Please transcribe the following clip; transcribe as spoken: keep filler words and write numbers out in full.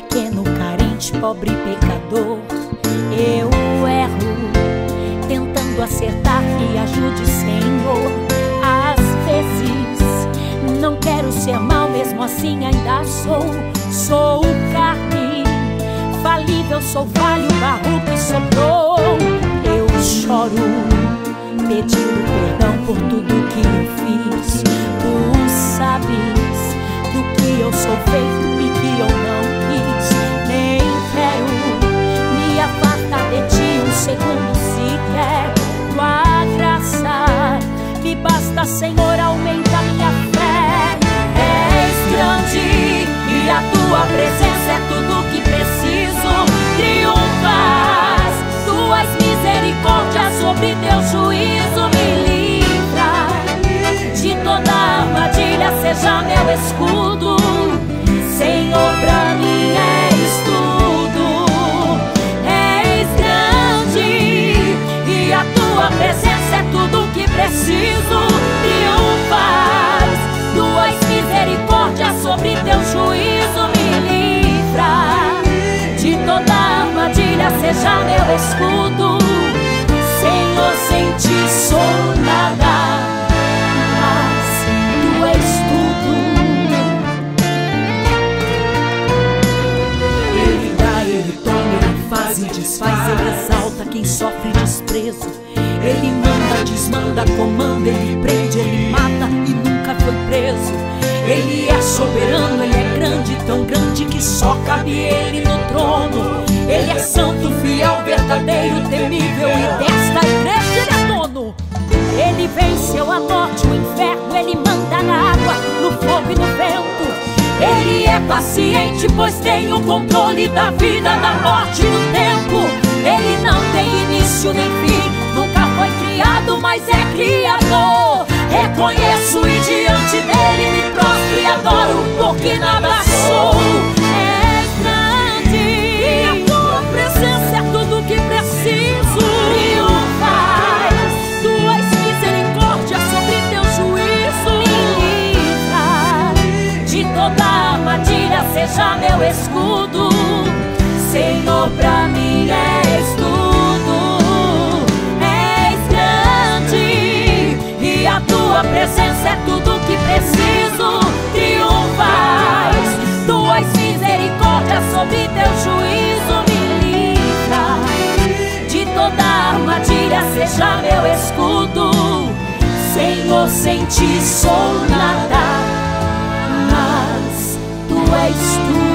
pequeno, carente, pobre pecador. Eu erro, tentando acertar, me ajude, Senhor. Às vezes não quero ser mal, mesmo assim ainda sou. Sou carne, falível, sou falho, barro que sobrou. Eu choro, pedindo perdão por tudo que eu fiz. Tu sabes do que eu sou feito e que eu não quis. Nem quero me afastar de ti um segundo sequer. Tua graça me basta, Senhor, aumenta minha fé. És grande e a tua presença é tudo que preciso. Triunfas, tuas misericórdias sobre teu juízo me livra. De toda armadilha seja meu escudo, Senhor, pra mim és tudo. És grande e a tua presença é tudo que preciso. Triunfas, tuas misericórdias sobre teu juízo me livra. De toda armadilha seja meu escudo, Senhor, sem ti sou nada. Ele desfaz, ele exalta quem sofre desprezo. Ele manda, desmanda, comanda, ele prende, ele mata e nunca foi preso. Ele é soberano, ele é grande, tão grande que só cabe ele no trono. Ele é santo, fiel, verdadeiro, temível, e desta igreja ele é dono. Ele venceu a morte, o inferno, ele manda na água, no fogo e no vento. Ele é paciente, pois tem o controle da vida, da morte, do tempo. Ele não tem início nem fim, nunca foi criado, mas é criador. Reconheço e diante dele me prostro e adoro, porque nada sou. És grande e a tua presença é tudo que preciso. Triunfas, tuas misericórdias sobre teu juízo me livra. De toda armadilha seja meu escudo, Senhor, pra mim és tudo. És grande e a tua presença é tudo que preciso. Triunfas, tuas misericórdias sobre teu juízo me livra. De toda armadilha seja meu escudo, Senhor, sem ti sou nada. Tu és tu.